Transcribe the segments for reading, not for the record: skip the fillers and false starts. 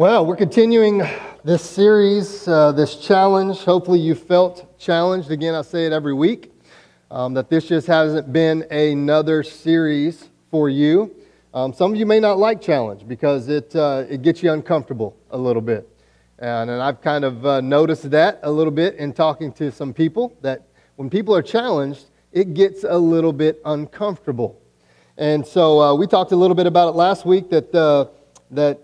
Well, we're continuing this series, this challenge. Hopefully you felt challenged. Again, I say it every week, that this just hasn't been another series for you. Some of you may not like challenge because it gets you uncomfortable a little bit. And I've kind of noticed that a little bit in talking to some people, that when people are challenged, it gets a little bit uncomfortable. And so we talked a little bit about it last week that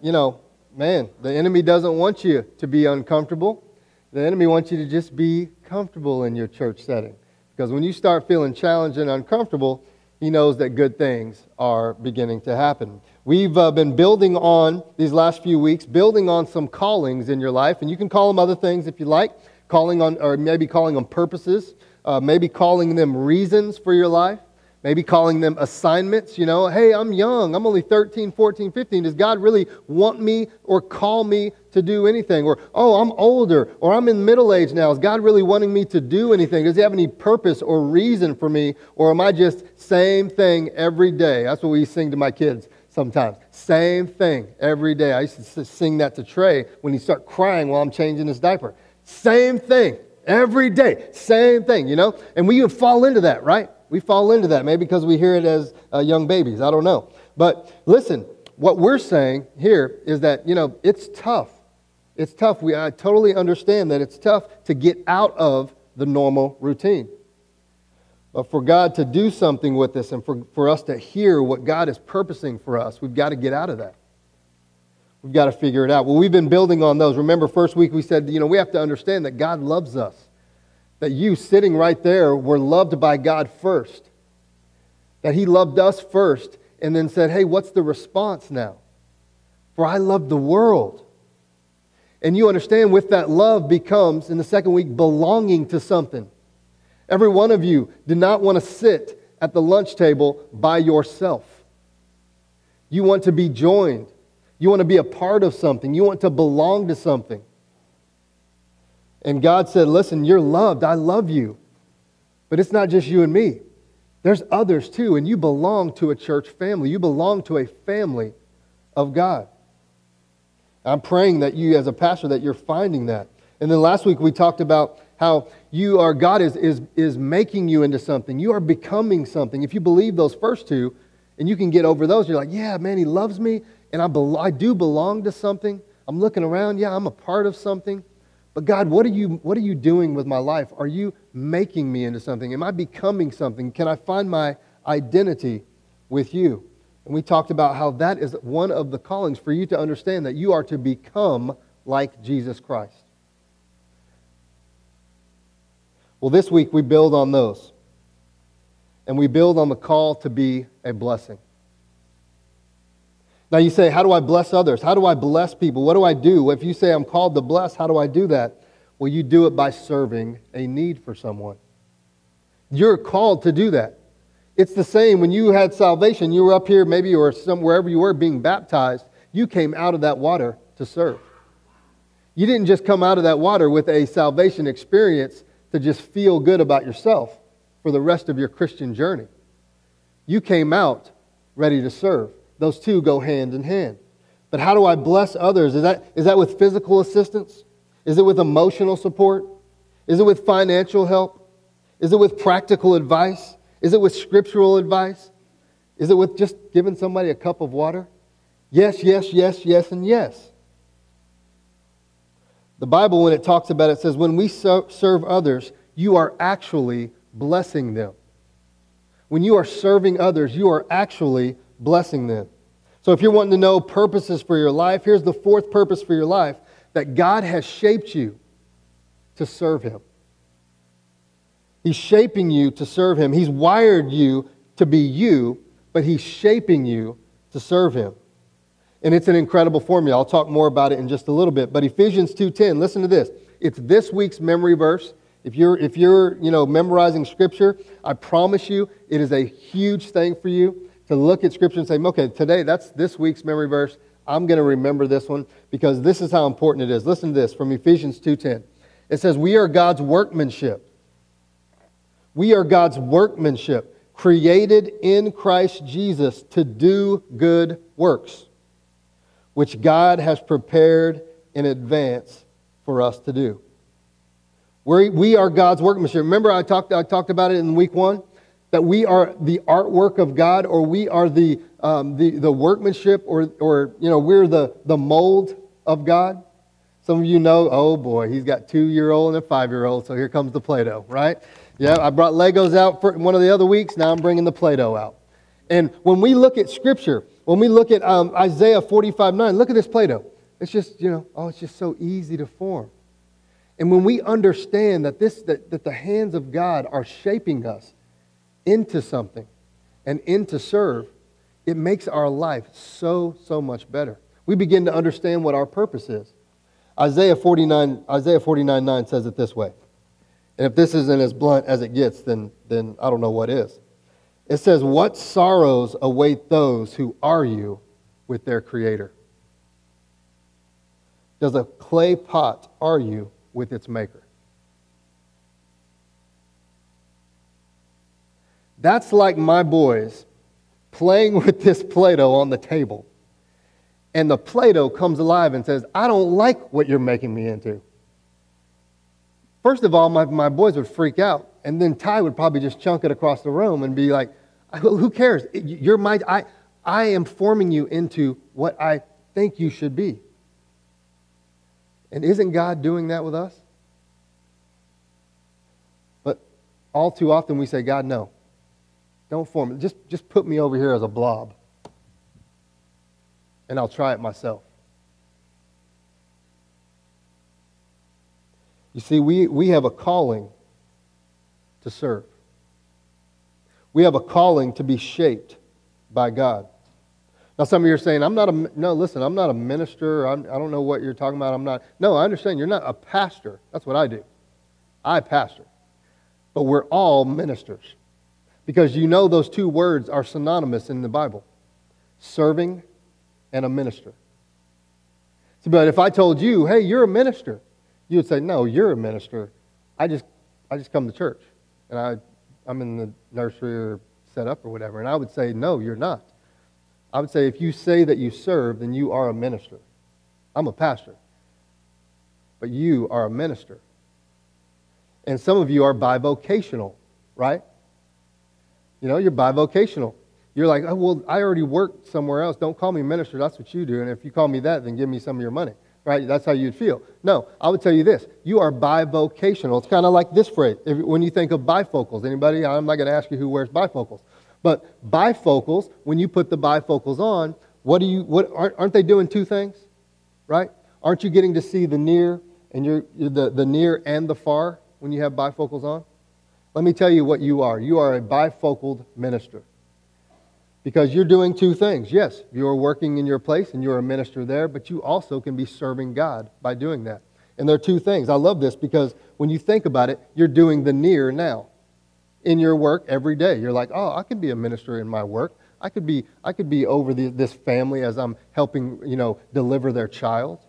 you know, man, the enemy doesn't want you to be uncomfortable. The enemy wants you to just be comfortable in your church setting. Because when you start feeling challenged and uncomfortable, he knows that good things are beginning to happen. We've been building on these last few weeks, building on some callings in your life. And you can call them other things if you like, calling on, or maybe calling them purposes, maybe calling them reasons for your life. Maybe calling them assignments, you know, hey, I'm young, I'm only 13, 14, 15. Does God really want me or call me to do anything? Or, oh, I'm older, or I'm in middle age now. Is God really wanting me to do anything? Does he have any purpose or reason for me? Or am I just same thing every day? That's what we sing to my kids sometimes. Same thing every day. I used to sing that to Trey when he'd start crying while I'm changing his diaper. Same thing every day. Same thing, you know? And we fall into that, right? We fall into that, maybe because we hear it as young babies. I don't know. But listen, what we're saying here is that, you know, it's tough. It's tough. I totally understand that it's tough to get out of the normal routine. But for God to do something with us and for us to hear what God is purposing for us, we've got to get out of that. We've got to figure it out. Well, we've been building on those. Remember, first week we said, you know, we have to understand that God loves us. That you sitting right there were loved by God first. That he loved us first and then said, hey, what's the response now? For I love the world. And you understand with that love becomes, in the second week, belonging to something. Every one of you did not want to sit at the lunch table by yourself. You want to be joined. You want to be a part of something. You want to belong to something. And God said, listen, you're loved. I love you. But it's not just you and me. There's others too. And you belong to a church family. You belong to a family of God. I'm praying that you as a pastor, that you're finding that. And then last week we talked about how you are, God is making you into something. You are becoming something. If you believe those first two and you can get over those, you're like, yeah, man, he loves me. And I do belong to something. I'm looking around. Yeah, I'm a part of something. But God, what are you doing with my life? Are you making me into something? Am I becoming something? Can I find my identity with you? And we talked about how that is one of the callings for you to understand that you are to become like Jesus Christ. Well, this week we build on those. And we build on the call to be a blessing. Now you say, how do I bless others? How do I bless people? What do I do? If you say I'm called to bless, how do I do that? Well, you do it by serving a need for someone. You're called to do that. It's the same when you had salvation. You were up here maybe or wherever you were being baptized. You came out of that water to serve. You didn't just come out of that water with a salvation experience to just feel good about yourself for the rest of your Christian journey. You came out ready to serve. Those two go hand in hand. But how do I bless others? Is that with physical assistance? Is it with emotional support? Is it with financial help? Is it with practical advice? Is it with scriptural advice? Is it with just giving somebody a cup of water? Yes, yes, yes, yes, and yes. The Bible, when it talks about it, says when we serve others, you are actually blessing them. When you are serving others, you are actually blessing them. So if you're wanting to know purposes for your life, here's the fourth purpose for your life, that God has shaped you to serve him. He's shaping you to serve him. He's wired you to be you, but he's shaping you to serve him. And it's an incredible formula. I'll talk more about it in just a little bit. But Ephesians 2:10, listen to this. It's this week's memory verse. If you're, you know, memorizing scripture, I promise you it is a huge thing for you to look at Scripture and say, okay, today, that's this week's memory verse. I'm going to remember this one because this is how important it is. Listen to this from Ephesians 2:10. It says, we are God's workmanship. We are God's workmanship, created in Christ Jesus to do good works, which God has prepared in advance for us to do. We are God's workmanship. Remember, I talked about it in week one, that we are the artwork of God, or we are the workmanship, or you know, we're the mold of God. Some of you know, oh boy, he's got 2-year-old and a 5-year-old, so here comes the Play-Doh, right? Yeah, I brought Legos out for one of the other weeks. Now I'm bringing the Play-Doh out. And when we look at Scripture, when we look at Isaiah 45:9, look at this Play-Doh. It's just, you know, oh, it's just so easy to form. And when we understand that that the hands of God are shaping us into something and into serve, it makes our life so, so much better. We begin to understand what our purpose is. Isaiah 49:9 says it this way. And if this isn't as blunt as it gets, then I don't know what is. It says, "What sorrows await those who argue with their Creator? Does a clay pot argue with its maker?" That's like my boys playing with this Play-Doh on the table. And the Play-Doh comes alive and says, "I don't like what you're making me into." First of all, my boys would freak out, and then Ty would probably just chunk it across the room and be like, "Who cares? You're my, I am forming you into what I think you should be." And isn't God doing that with us? But all too often we say, "God, no, don't form it. Just put me over here as a blob, and I'll try it myself." You see, we have a calling to serve. We have a calling to be shaped by God. Now, some of you are saying, I'm not a minister. I don't know what you're talking about. I'm not. No, I understand. You're not a pastor. That's what I do. I pastor. But we're all ministers. Because you know those two words are synonymous in the Bible. Serving and a minister. So, but if I told you, "Hey, you're a minister," you would say, "No, you're a minister. I just come to church, and I'm in the nursery or set up or whatever." And I would say, "No, you're not." I would say, if you say that you serve, then you are a minister. I'm a pastor, but you are a minister. And some of you are bivocational, right? You know, you're bivocational. You're like, "Oh, well, I already work somewhere else. Don't call me minister. That's what you do. And if you call me that, then give me some of your money." Right? That's how you'd feel. No, I would tell you this. You are bivocational. It's kind of like this phrase. When you think of bifocals, anybody? I'm not going to ask you who wears bifocals. But bifocals, when you put the bifocals on, aren't they doing two things? Right? Aren't you getting to see the near and the near and the far when you have bifocals on? Let me tell you what you are. You are a bifocal minister. Because you're doing two things. Yes, you're working in your place and you're a minister there, but you also can be serving God by doing that. And there are two things. I love this because when you think about it, you're doing the near now. In your work every day, you're like, "Oh, I could be a minister in my work. I could be over this family as I'm helping, you know, deliver their child.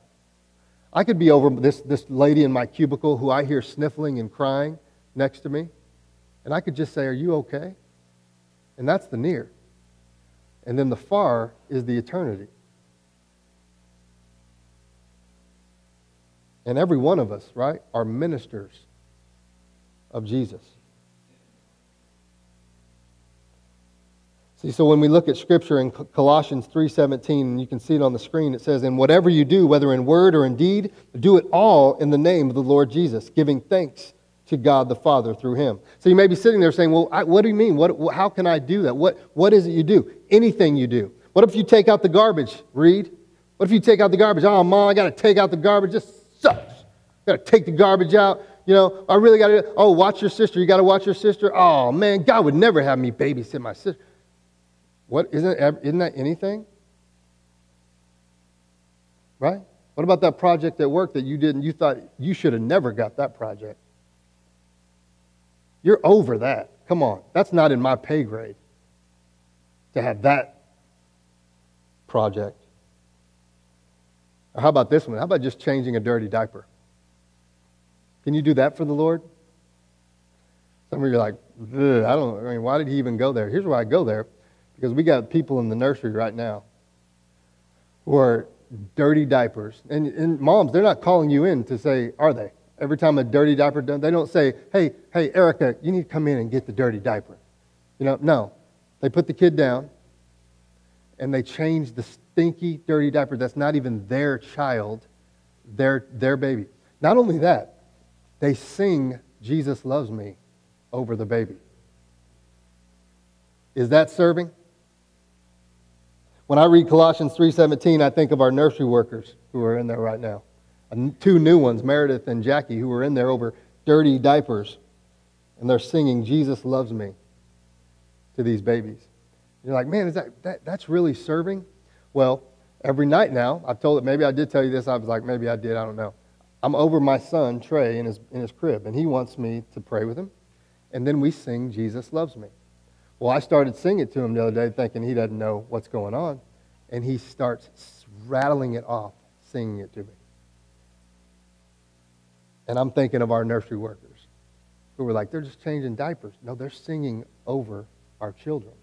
I could be over this lady in my cubicle who I hear sniffling and crying next to me. And I could just say, 'Are you okay?'" And that's the near. And then the far is the eternity. And every one of us, right, are ministers of Jesus. See, so when we look at Scripture in Colossians 3:17, and you can see it on the screen, it says, "And whatever you do, whether in word or in deed, do it all in the name of the Lord Jesus, giving thanks to God the Father through Him." So you may be sitting there saying, "Well, what do you mean? How can I do that? What is it you do?" Anything you do. What if you take out the garbage, Reed? What if you take out the garbage? "Oh, Mom, I got to take out the garbage. This sucks. I got to take the garbage out. You know, I really got to. Oh, watch your sister. You got to watch your sister. Oh, man, God would never have me babysit my sister." What, isn't that anything? Right? What about that project at work that you thought you should have never got that project? You're over that. Come on. That's not in my pay grade to have that project. Or how about this one? How about just changing a dirty diaper? Can you do that for the Lord? Some of you are like, why did he even go there? Here's why I go there. Because we got people in the nursery right now who are dirty diapers. And moms, they're not calling you in to say, are they? Every time a dirty diaper done, they don't say, hey, Erica, you need to come in and get the dirty diaper. You know, no. They put the kid down and they change the stinky, dirty diaper that's not even their child, their baby. Not only that, they sing Jesus Loves Me over the baby. Is that serving? When I read Colossians 3:17, I think of our nursery workers who are in there right now. Two new ones, Meredith and Jackie, who are in there over dirty diapers. And they're singing Jesus Loves Me to these babies. You're like, man, is that's really serving? Well, every night now, I've told it, maybe I did tell you this, I was like, maybe I did, I don't know. I'm over my son, Trey, in his crib, and he wants me to pray with him. And then we sing Jesus Loves Me. Well, I started singing it to him the other day, thinking he doesn't know what's going on. And he starts rattling it off, singing it to me. And I'm thinking of our nursery workers who were like, they're just changing diapers. No, they're singing over our children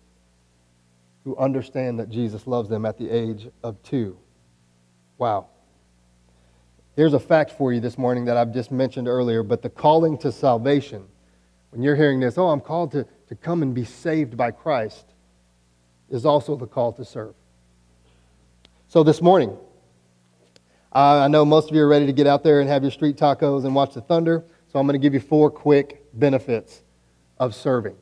who understand that Jesus loves them at the age of 2. Wow. Here's a fact for you this morning that I've just mentioned earlier, but the calling to salvation, when you're hearing this, oh, I'm called to come and be saved by Christ, is also the call to serve. So this morning, I know most of you are ready to get out there and have your street tacos and watch the Thunder, so I'm going to give you 4 quick benefits of serving.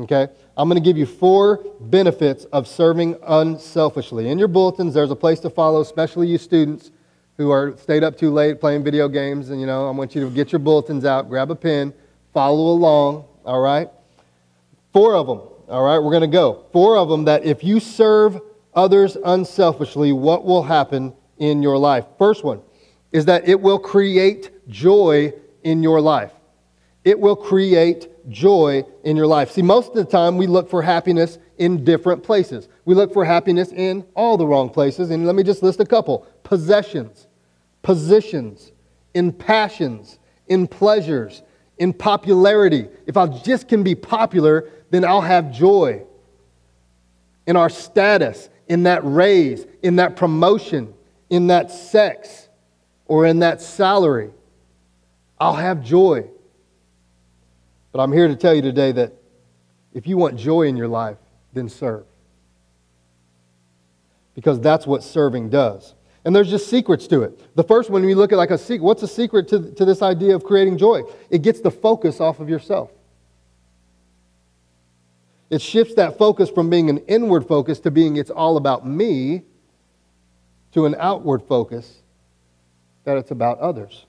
Okay, I'm going to give you 4 benefits of serving unselfishly. In your bulletins, there's a place to follow, especially you students who are stayed up too late playing video games. And, you know, I want you to get your bulletins out, grab a pen, follow along, all right? 4 of them, all right? We're going to go. 4 of them that if you serve others unselfishly, what will happen in your life? First one is that it will create joy in your life. It will create joy in your life. See, most of the time we look for happiness in different places. We look for happiness in all the wrong places. And let me just list a couple. Possessions, positions, in passions, in pleasures, in popularity. If I just can be popular, then I'll have joy. In our status, in that raise, in that promotion, in that sex, or in that salary, I'll have joy. But I'm here to tell you today that if you want joy in your life, then serve. Because that's what serving does. And there's just secrets to it. The first one, we look at like a secret. What's a secret to this idea of creating joy? It gets the focus off of yourself. It shifts that focus from being an inward focus to being it's all about me to an outward focus that it's about others.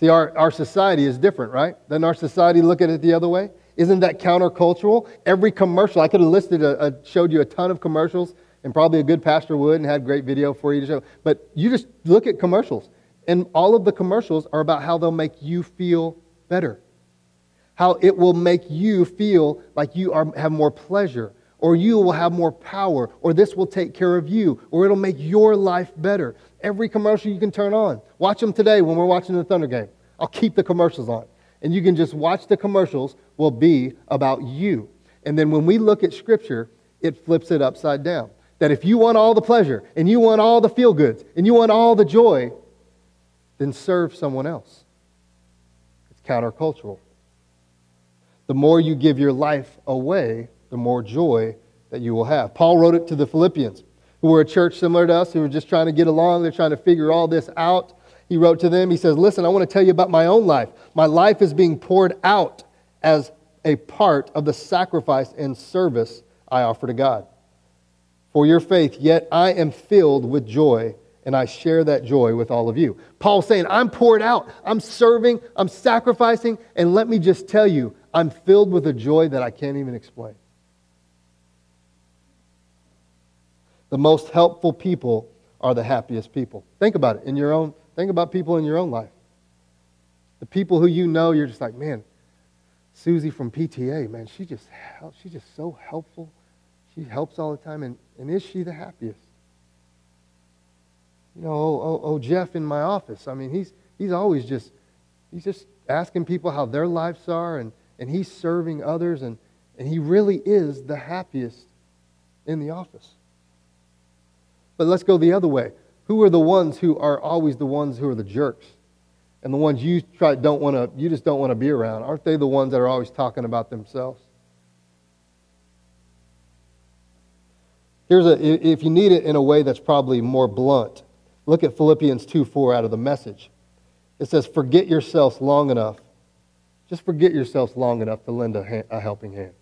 See, our society is different, right? Doesn't our society look at it the other way? Isn't that countercultural? Every commercial, I could have showed you a ton of commercials, and probably a good pastor would and had great video for you to show. But you just look at commercials, and all of the commercials are about how they'll make you feel better. How it will make you feel like you have more pleasure, or you will have more power, or this will take care of you, or it'll make your life better. Every commercial you can turn on. Watch them today when we're watching the Thunder game. I'll keep the commercials on. And you can just watch the commercials will be about you. And then when we look at Scripture, it flips it upside down. That if you want all the pleasure, and you want all the feel goods, and you want all the joy, then serve someone else. It's countercultural. The more you give your life away, the more joy that you will have. Paul wrote it to the Philippians, who were a church similar to us, who were just trying to get along. They're trying to figure all this out. He wrote to them, he says, listen, I want to tell you about my own life. My life is being poured out as a part of the sacrifice and service I offer to God. For your faith, yet I am filled with joy, and I share that joy with all of you. Paul's saying, I'm poured out, I'm serving, I'm sacrificing, and let me just tell you, I'm filled with a joy that I can't even explain. The most helpful people are the happiest people. Think about it in your own. Think about people in your own life. The people who you know, you're just like, man, Susie from PTA, man, she's just so helpful. She helps all the time, and is she the happiest? You know, Jeff in my office. I mean, he's always just asking people how their lives are, and he's serving others, and he really is the happiest in the office. But let's go the other way. Who are the ones who are always the ones who are the jerks? And the ones you you just don't want to be around. Aren't they the ones that are always talking about themselves? Here's a, if you need it in a way that's probably more blunt, look at Philippians 2:4 out of the Message. It says, forget yourselves long enough. Just forget yourselves long enough to lend a helping hand.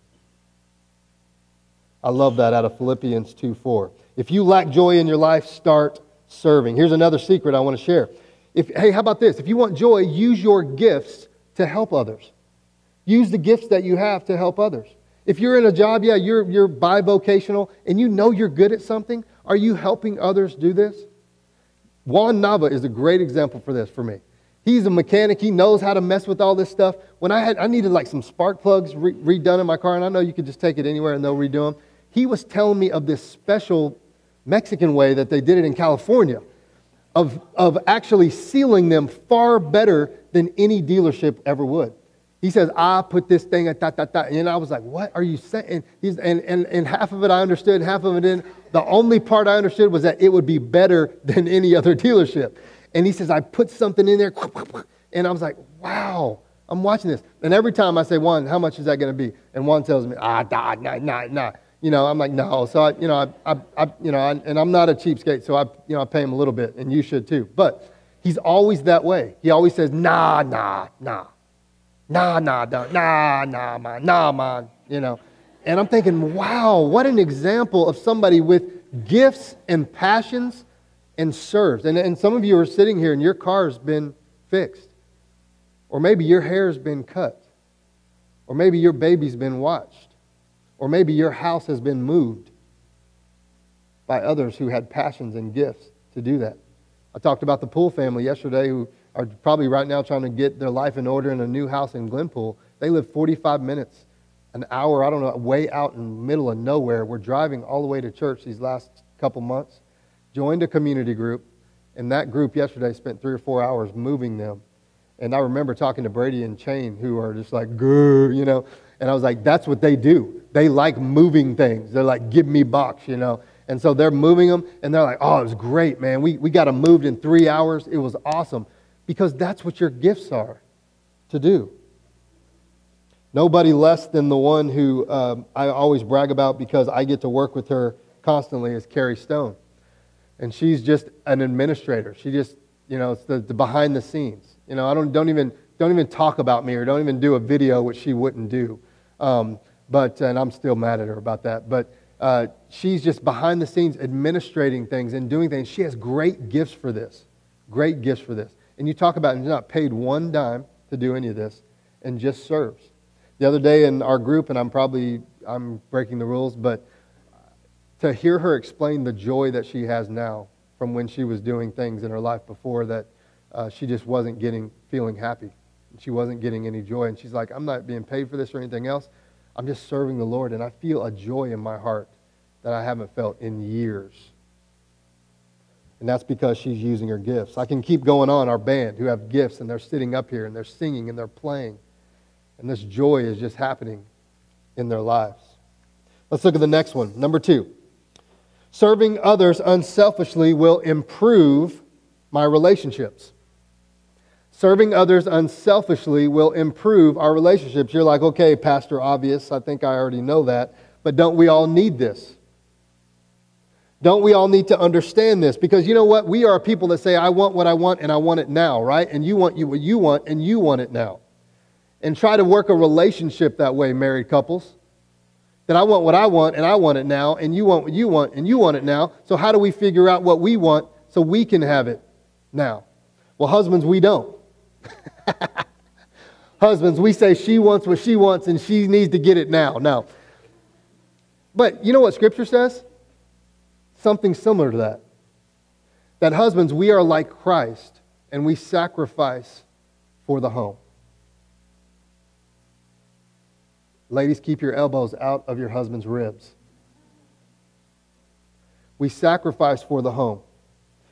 I love that out of Philippians 2:4. If you lack joy in your life, start serving. Here's another secret I want to share. Hey, how about this? If you want joy, use your gifts to help others. Use the gifts that you have to help others. If you're in a job, yeah, you're bivocational, and you know you're good at something, are you helping others do this? Juan Nava is a great example for this for me. He's a mechanic. He knows how to mess with all this stuff. When I needed like some spark plugs redone in my car, and I know you could just take it anywhere and they'll redo them. He was telling me of this special Mexican way that they did it in California of actually sealing them far better than any dealership ever would. He says, I put this thing at and I was like, what are you saying? And half of it I understood, half of it didn't. The only part I understood was that it would be better than any other dealership. And he says, I put something in there, and I was like, wow, I'm watching this. And every time I say, Juan, how much is that going to be? And Juan tells me, nah. You know, I'm like, no. So and I'm not a cheapskate, so I pay him a little bit, and you should too. But he's always that way. He always says, nah, man. You know, and I'm thinking, wow, what an example of somebody with gifts and passions and serves. And some of you are sitting here and your car's been fixed. Or maybe your hair's been cut. Or maybe your baby's been watched. Or maybe your house has been moved by others who had passions and gifts to do that. I talked about the Poole family yesterday, who are probably right now trying to get their life in order in a new house in Glenpool. They live 45 minutes, an hour, I don't know, way out in the middle of nowhere. We're driving all the way to church these last couple months. Joined a community group, and that group yesterday spent 3 or 4 hours moving them. And I remember talking to Brady and Chain, who are just like, grr, you know. And I was like, that's what they do. They like moving things. They're like, give me box, you know. And so they're moving them, and they're like, oh, it was great, man. We got them moved in 3 hours. It was awesome. Because that's what your gifts are to do. Nobody less than the one who I always brag about because I get to work with her constantly is Carrie Stone. And she's just an administrator. She just, you know, it's the behind the scenes. You know, I don't even talk about me or don't even do a video, which she wouldn't do. And I'm still mad at her about that. But she's just behind the scenes administrating things and doing things. She has great gifts for this. Great gifts for this. And you talk about, and you're not paid one dime to do any of this, and just serves. The other day in our group, and I'm breaking the rules, but to hear her explain the joy that she has now from when she was doing things in her life before that she just wasn't feeling happy. She wasn't getting any joy. And she's like, I'm not being paid for this or anything else. I'm just serving the Lord. And I feel a joy in my heart that I haven't felt in years. And that's because she's using her gifts. I can keep going on. Our band who have gifts, and they're sitting up here and they're singing and they're playing. And this joy is just happening in their lives. Let's look at the next one. Number 2. Serving others unselfishly will improve my relationships. Serving others unselfishly will improve our relationships. You're like, okay, Pastor, obvious. I think I already know that. But don't we all need this? Don't we all need to understand this? Because you know what? We are people that say, I want what I want and I want it now, right? And you want what you want and you want it now. And try to work a relationship that way, married couples. That I want what I want and I want it now, and you want what you want and you want it now. So how do we figure out what we want so we can have it now? Well, husbands, we don't. Husbands, we say she wants what she wants and she needs to get it now. No. But you know what Scripture says? Something similar to that. That husbands, we are like Christ and we sacrifice for the home. Ladies, keep your elbows out of your husband's ribs. We sacrifice for the home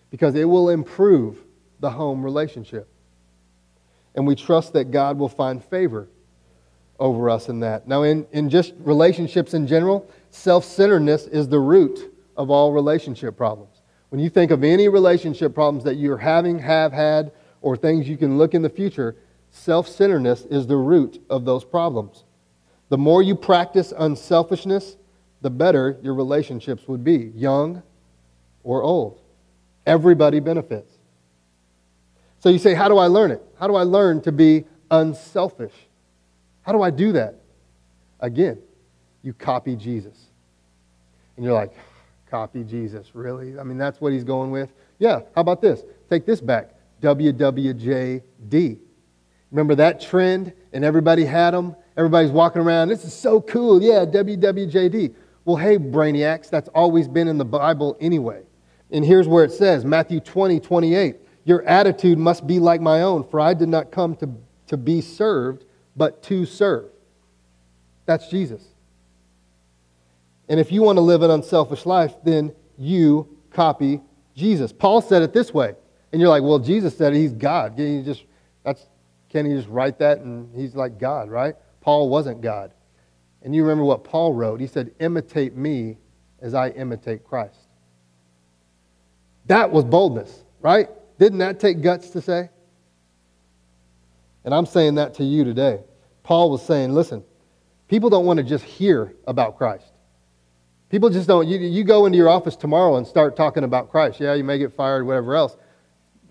because it will improve the home relationship. And we trust that God will find favor over us in that. Now, in just relationships in general, self-centeredness is the root of all relationship problems. When you think of any relationship problems that you're having, have had, or things you can look in the future, self-centeredness is the root of those problems. The more you practice unselfishness, the better your relationships would be, young or old. Everybody benefits. So you say, how do I learn it? How do I learn to be unselfish? How do I do that? Again, you copy Jesus. And you're like, copy Jesus, really? I mean, that's what he's going with? Yeah, how about this? Take this back, WWJD. Remember that trend? And everybody had them? Everybody's walking around, this is so cool, yeah, WWJD. Well, hey, brainiacs, that's always been in the Bible anyway. And here's where it says, Matthew 20:28, your attitude must be like my own, for I did not come to be served, but to serve. That's Jesus. And if you want to live an unselfish life, then you copy Jesus. Paul said it this way. And you're like, well, Jesus said it, he's God. Can't he just write that and he's like God, right? Paul wasn't God. And you remember what Paul wrote. He said, imitate me as I imitate Christ. That was boldness, right? Didn't that take guts to say? And I'm saying that to you today. Paul was saying, listen, people don't want to just hear about Chrisst. People just don't. You go into your office tomorrow and start talking about Christ. Yeah, you may get fired, whatever else,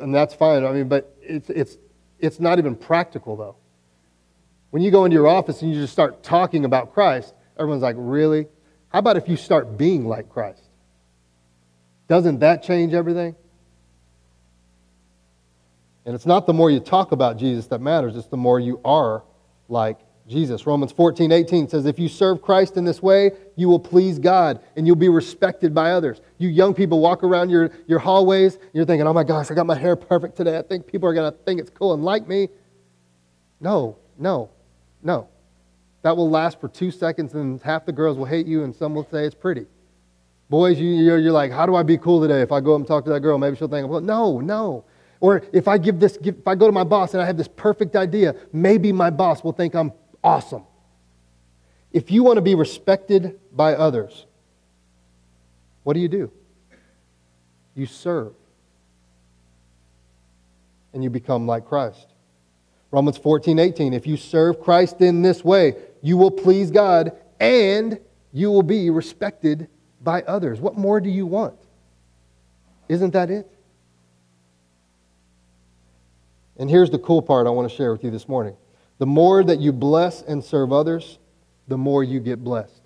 and that's fine. I mean, but it's not even practical, though. When you go into your office and you just start talking about Christ, everyone's like, really? How about if you start being like Christ? Doesn't that change everything? And it's not the more you talk about Jesus that matters. It's the more you are like Jesus. Romans 14:18 says, if you serve Christ in this way, you will please God and you'll be respected by others. You young people walk around your hallways and you're thinking, oh my gosh, I got my hair perfect today. I think people are going to think it's cool and like me. No. That will last for 2 seconds and half the girls will hate you and some will say it's pretty. Boys, you're like, how do I be cool today? If I go up and talk to that girl, maybe she'll think, well, no. Or if I go to my boss and I have this perfect idea, maybe my boss will think I'm awesome. If you want to be respected by others, what do? You serve. And you become like Christ. Romans 14:18, if you serve Christ in this way, you will please God and you will be respected by others. What more do you want? Isn't that it? And here's the cool part I want to share with you this morning. The more that you bless and serve others, the more you get blessed.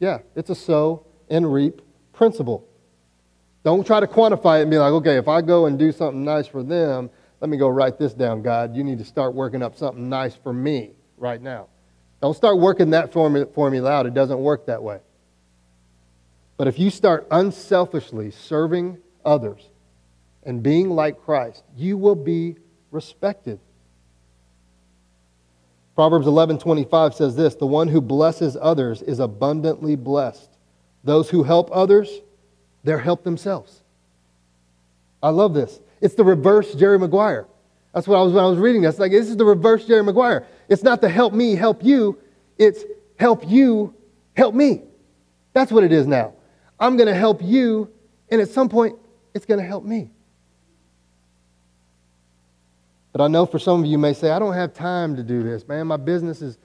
Yeah, it's a sow and reap principle. Don't try to quantify it and be like, okay, if I go and do something nice for them, let me go write this down, God. You need to start working up something nice for me right now. Don't start working that formula out. It doesn't work that way. But if you start unselfishly serving others and being like Christ, you will be respected. Proverbs 11:25 says this, the one who blesses others is abundantly blessed. Those who help others, they're helped themselves. I love this. It's the reverse Jerry Maguire. That's what I was when I was reading this. Like, this is the reverse Jerry Maguire. It's not the help me, help you. It's help you, help me. That's what it is now. I'm going to help you, and at some point, it's going to help me. But I know for some of you may say, I don't have time to do this, man. My business is,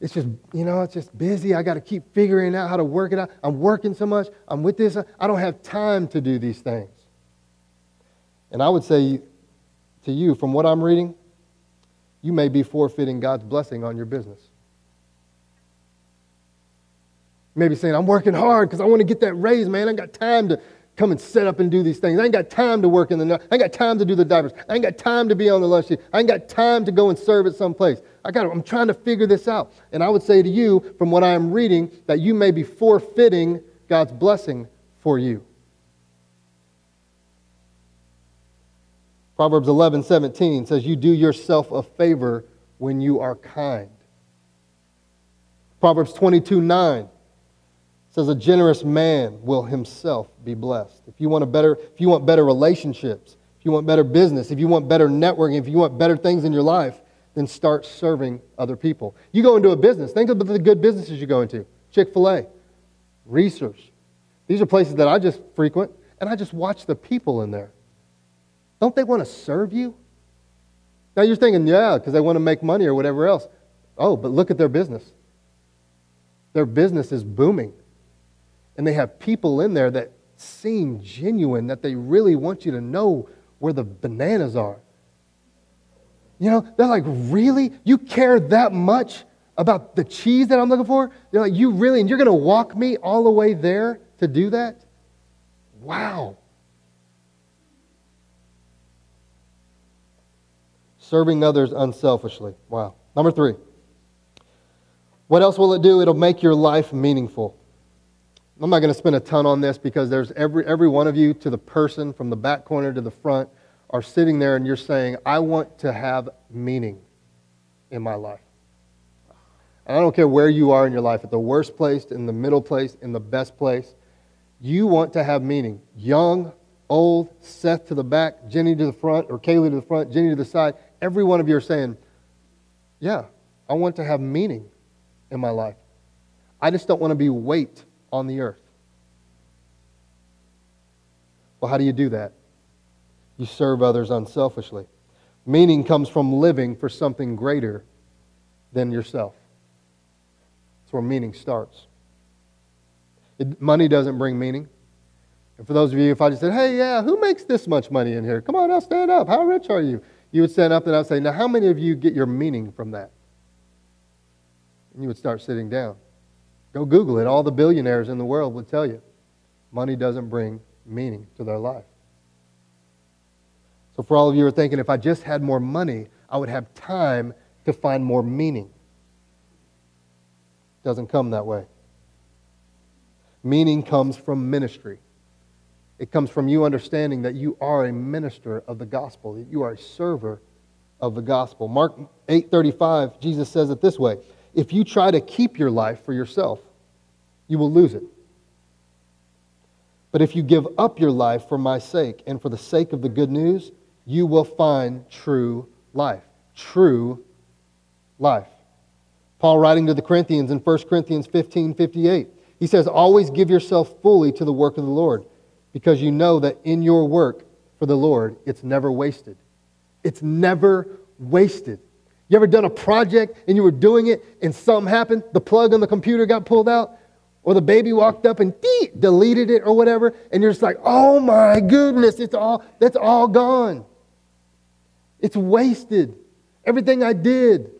it's just busy. I got to keep figuring out how to work it out. I'm working so much. I'm with this. I don't have time to do these things. And I would say to you, from what I'm reading, you may be forfeiting God's blessing on your business. You may be saying, I'm working hard because I want to get that raise, man. I ain't got time to come and set up and do these things. I ain't got time to work in the night. I ain't got time to do the diapers. I ain't got time to be on the lunch sheet. I ain't got time to go and serve at some place. I'm trying to figure this out. And I would say to you, from what I am reading, that you may be forfeiting God's blessing for you. Proverbs 11:17 says, you do yourself a favor when you are kind. Proverbs 22:9 says, a generous man will himself be blessed. If you want better relationships, if you want better business, if you want better networking, if you want better things in your life, then start serving other people. You go into a business. Think of the good businesses you go into. Chick-fil-A, Reese's. These are places that I just frequent. And I just watch the people in there. Don't they want to serve you? Now you're thinking, yeah, because they want to make money or whatever else. Oh, but look at their business. Their business is booming. And they have people in there that seem genuine, that they really want you to know where the bananas are. You know, they're like, really? You care that much about the cheese that I'm looking for? They're like, you really, and you're going to walk me all the way there to do that? Wow. Serving others unselfishly. Wow. Number 3. What else will it do? It'll make your life meaningful. I'm not going to spend a ton on this because there's every one of you to the person from the back corner to the front are sitting there and you're saying, I want to have meaning in my life. And I don't care where you are in your life, at the worst place, in the middle place, in the best place. You want to have meaning. Young, old, Seth to the back, Jenny to the front, or Kaylee to the front, Jenny to the side. Every one of you are saying, yeah, I want to have meaning in my life. I just don't want to be weight on the earth. Well, how do you do that? You serve others unselfishly. Meaning comes from living for something greater than yourself. That's where meaning starts. Money doesn't bring meaning. And for those of you, if I just said, hey, yeah, who makes this much money in here? Come on now, stand up. How rich are you? You would stand up and I'd say, now how many of you get your meaning from that? And you would start sitting down. Go Google it. All the billionaires in the world would tell you money doesn't bring meaning to their life. So for all of you who are thinking, if I just had more money, I would have time to find more meaning. It doesn't come that way. Meaning comes from ministry. It comes from you understanding that you are a minister of the gospel, that you are a server of the gospel. Mark 8:35, Jesus says it this way, if you try to keep your life for yourself, you will lose it. But if you give up your life for my sake and for the sake of the good news, you will find true life. True life. Paul writing to the Corinthians in 1 Corinthians 15:58, he says, always give yourself fully to the work of the Lord, because you know that in your work for the Lord, it's never wasted. It's never wasted. You ever done a project and you were doing it and something happened? The plug on the computer got pulled out, or the baby walked up and deleted it or whatever, and you're just like, oh my goodness, that's all gone. It's wasted. Everything I did.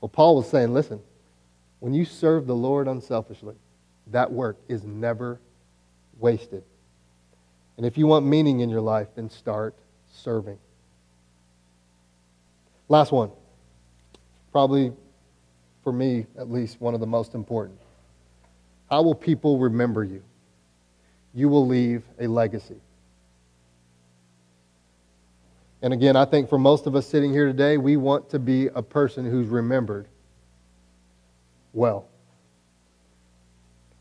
Well, Paul was saying, listen, when you serve the Lord unselfishly, that work is never wasted. And if you want meaning in your life, then start serving. Last one. Probably, for me at least, one of the most important. How will people remember you? You will leave a legacy. And again, I think for most of us sitting here today, we want to be a person who's remembered well.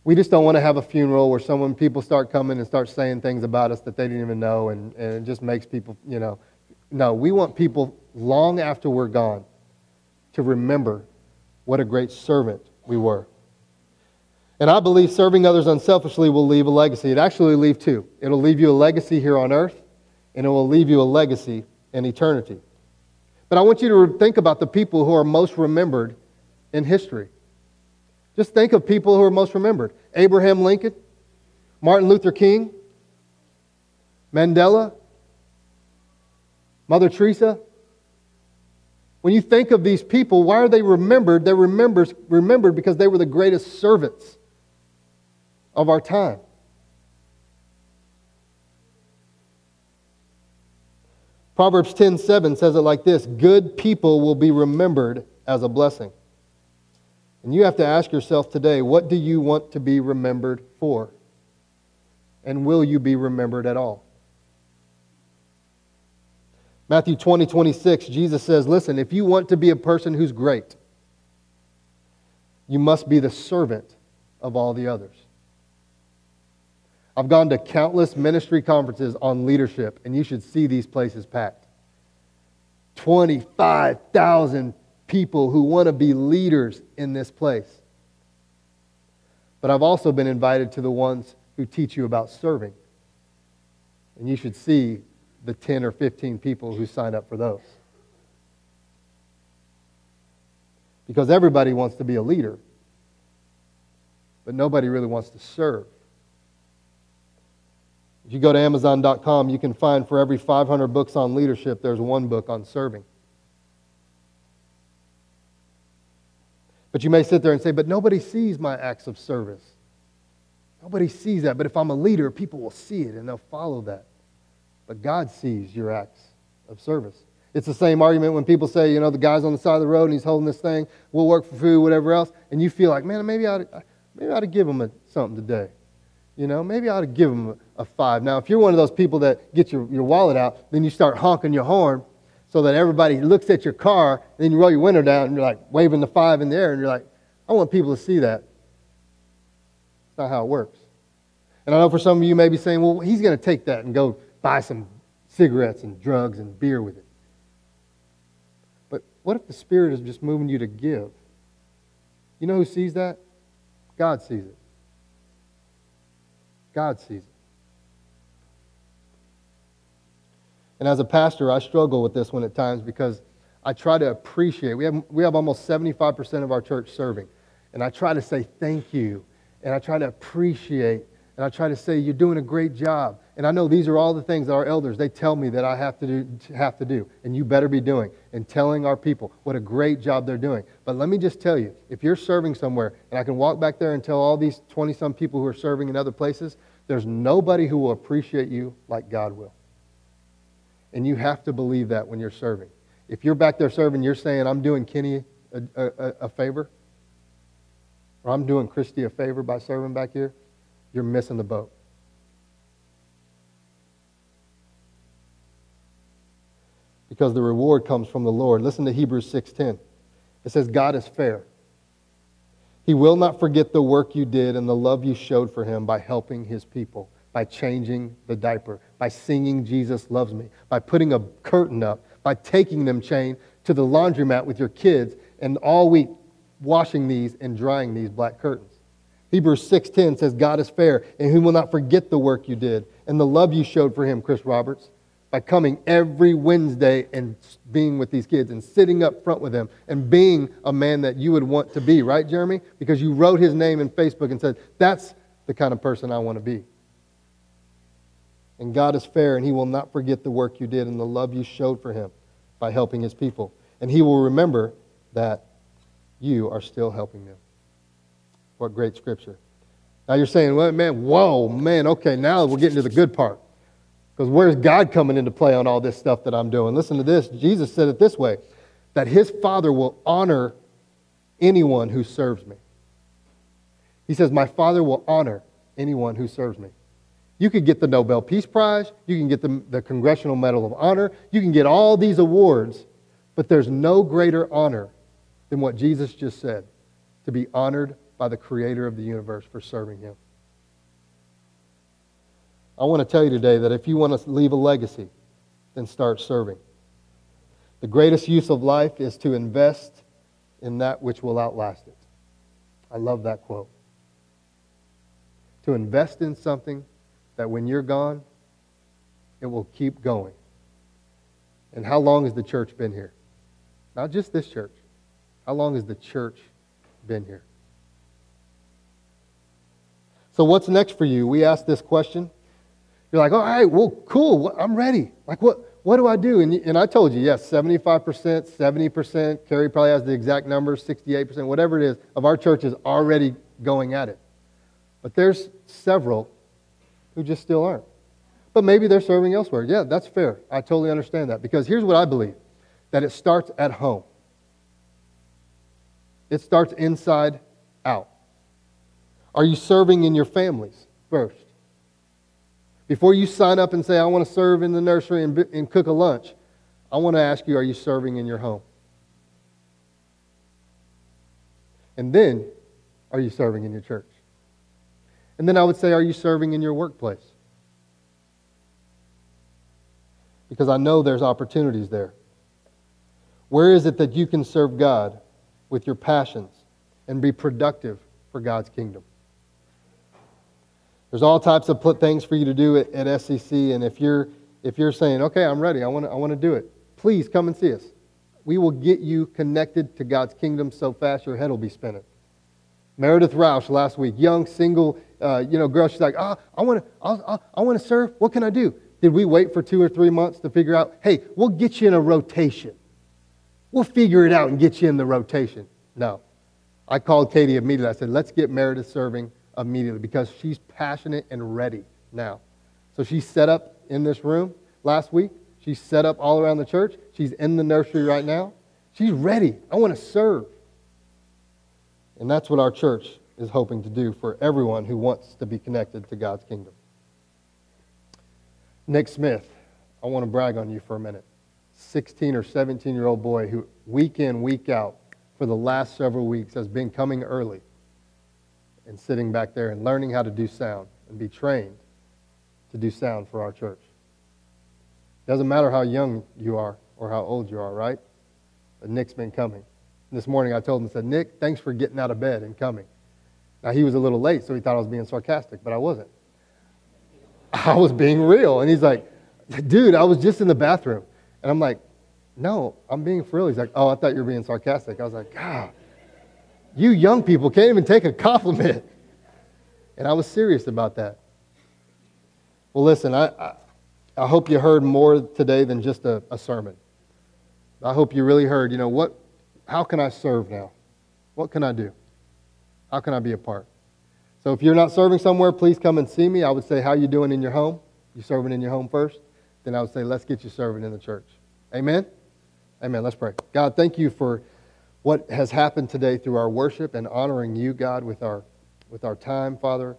We just don't want to have a funeral where people start coming and start saying things about us that they didn't even know, and it just makes people, you know. No, we want people long after we're gone to remember what a great servant we were. And I believe serving others unselfishly will leave a legacy. It actually will leave two. It'll leave you a legacy here on earth, and it will leave you a legacy in eternity. But I want you to think about the people who are most remembered in history. Just think of people who are most remembered. Abraham Lincoln, Martin Luther King, Mandela, Mother Teresa. When you think of these people, why are they remembered? They're remembered because they were the greatest servants of our time. Proverbs 10:7 says it like this, good people will be remembered as a blessing. And you have to ask yourself today, what do you want to be remembered for? And will you be remembered at all? Matthew 20:26, Jesus says, listen, if you want to be a person who's great, you must be the servant of all the others. I've gone to countless ministry conferences on leadership, and you should see these places packed. 25,000 people who want to be leaders in this place. But I've also been invited to the ones who teach you about serving. And you should see the 10 or 15 people who sign up for those. Because everybody wants to be a leader, but nobody really wants to serve. If you go to Amazon.com, you can find for every 500 books on leadership, there's one book on serving. But you may sit there and say, but nobody sees my acts of service. Nobody sees that. But if I'm a leader, people will see it and they'll follow that. But God sees your acts of service. It's the same argument when people say, you know, the guy's on the side of the road and he's holding this thing, we'll work for food, whatever else. And you feel like, man, maybe I ought to give him something today. You know, maybe I ought to give them a $5. Now, if you're one of those people that get your wallet out, then you start honking your horn so that everybody looks at your car, and then you roll your window down, and you're like waving the $5 in the air, and you're like, I want people to see that. That's not how it works. And I know for some of you may be saying, well, he's going to take that and go buy some cigarettes and drugs and beer with it. But what if the Spirit is just moving you to give? You know who sees that? God sees it. God sees it. And as a pastor, I struggle with this one at times because I try to appreciate. We have almost 75% of our church serving. And I try to say thank you. And I try to appreciate. And I try to say you're doing a great job. And I know these are all the things that our elders, they tell me that I have to do. And you better be doing. And telling our people what a great job they're doing. But let me just tell you, if you're serving somewhere, and I can walk back there and tell all these 20-some people who are serving in other places, there's nobody who will appreciate you like God will. And you have to believe that when you're serving. If you're back there serving, you're saying, I'm doing Kenny a favor, or I'm doing Christy a favor by serving back here, you're missing the boat. Because the reward comes from the Lord. Listen to Hebrews 6:10. It says, God is fair. He will not forget the work you did and the love you showed for him by helping his people, by changing the diaper, by singing Jesus Loves Me, by putting a curtain up, by taking them chain to the laundromat with your kids and all week washing these and drying these black curtains. Hebrews 6:10 says, God is fair, and he will not forget the work you did and the love you showed for him, Chris Roberts, by coming every Wednesday and being with these kids and sitting up front with them and being a man that you would want to be, right, Jeremy? Because you wrote his name in Facebook and said, that's the kind of person I want to be. And God is fair, and he will not forget the work you did and the love you showed for him by helping his people. And he will remember that you are still helping them. What great scripture. Now you're saying, well, man, whoa, man, okay, now we're getting to the good part. Because where's God coming into play on all this stuff that I'm doing? Listen to this. Jesus said it this way, that his Father will honor anyone who serves me. He says, my Father will honor anyone who serves me. You could get the Nobel Peace Prize. You can get the Congressional Medal of Honor. You can get all these awards. But there's no greater honor than what Jesus just said, to be honored by the Creator of the universe for serving him. I want to tell you today that if you want to leave a legacy, then start serving. The greatest use of life is to invest in that which will outlast it. I love that quote. To invest in something that when you're gone, it will keep going. And how long has the church been here? Not just this church. How long has the church been here? So what's next for you? We asked this question. You're like, all right, well, cool. I'm ready. Like, what do I do? And I told you, yes, 75%, 70%. Carrie probably has the exact number, 68%, whatever it is, of our church is already going at it. But there's several who just still aren't. But maybe they're serving elsewhere. Yeah, that's fair. I totally understand that. Because here's what I believe, that it starts at home. It starts inside out. Are you serving in your families first? Before you sign up and say, I want to serve in the nursery and cook a lunch, I want to ask you, are you serving in your home? And then, are you serving in your church? And then I would say, are you serving in your workplace? Because I know there's opportunities there. Where is it that you can serve God with your passions and be productive for God's kingdom? There's all types of things for you to do at SCC, and if you're saying, okay, I'm ready, I want to do it, please come and see us. We will get you connected to God's kingdom so fast your head will be spinning. Meredith Roush last week, young single, girl. She's like, I want to serve. What can I do? Did we wait for 2 or 3 months to figure out? Hey, we'll get you in a rotation. We'll figure it out and get you in the rotation. No, I called Katie immediately. I said, let's get Meredith serving immediately because she's passionate and ready now. So she's set up in this room last week. She's set up all around the church. She's in the nursery right now. She's ready. I want to serve. And that's what our church is hoping to do for everyone who wants to be connected to God's kingdom. Nick Smith, I want to brag on you for a minute. 16 or 17-year-old boy who week in, week out for the last several weeks has been coming early and sitting back there and learning how to do sound and be trained to do sound for our church. Doesn't matter how young you are or how old you are, right? But Nick's been coming. And this morning I told him, I said, Nick, thanks for getting out of bed and coming. Now, he was a little late, so he thought I was being sarcastic, but I wasn't. I was being real. And he's like, dude, I was just in the bathroom. And I'm like, no, I'm being for real. He's like, oh, I thought you were being sarcastic. I was like, God, you young people can't even take a compliment. And I was serious about that. Well, listen, I hope you heard more today than just a sermon. I hope you really heard, how can I serve now? What can I do? How can I be a part? So if you're not serving somewhere, please come and see me. I would say, how you doing in your home? You serving in your home first? Then I would say, let's get you serving in the church. Amen? Amen. Let's pray. God, thank you for what has happened today through our worship and honoring you, God, with our time, Father.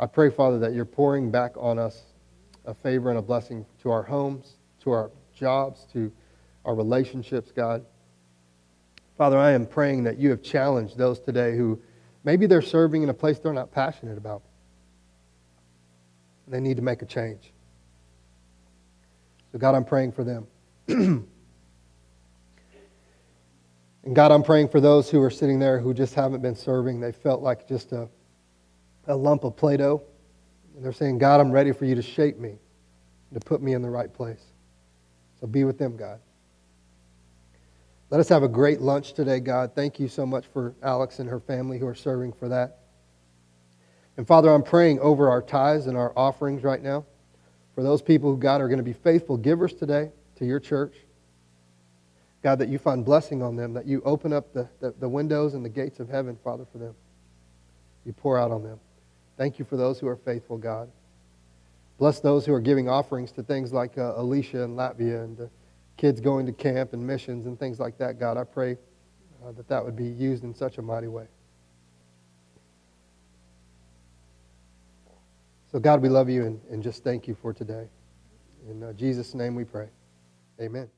I pray, Father, that you're pouring back on us a favor and a blessing to our homes, to our jobs, to our relationships, God. Father, I am praying that you have challenged those today who maybe they're serving in a place they're not passionate about. They need to make a change. So God, I'm praying for them. And God, I'm praying for those who are sitting there who just haven't been serving. They felt like just a lump of Play-Doh. And they're saying, God, I'm ready for you to shape me, to put me in the right place. So be with them, God. Let us have a great lunch today, God. Thank you so much for Alex and her family who are serving for that. And Father, I'm praying over our tithes and our offerings right now. For those people who, God, are going to be faithful givers today to your church. God, that you find blessing on them, that you open up the windows and the gates of heaven, Father, for them. You pour out on them. Thank you for those who are faithful, God. Bless those who are giving offerings to things like Alicia in Latvia and kids going to camp and missions and things like that, God. I pray that would be used in such a mighty way. So, God, we love you and just thank you for today. In Jesus' name we pray. Amen.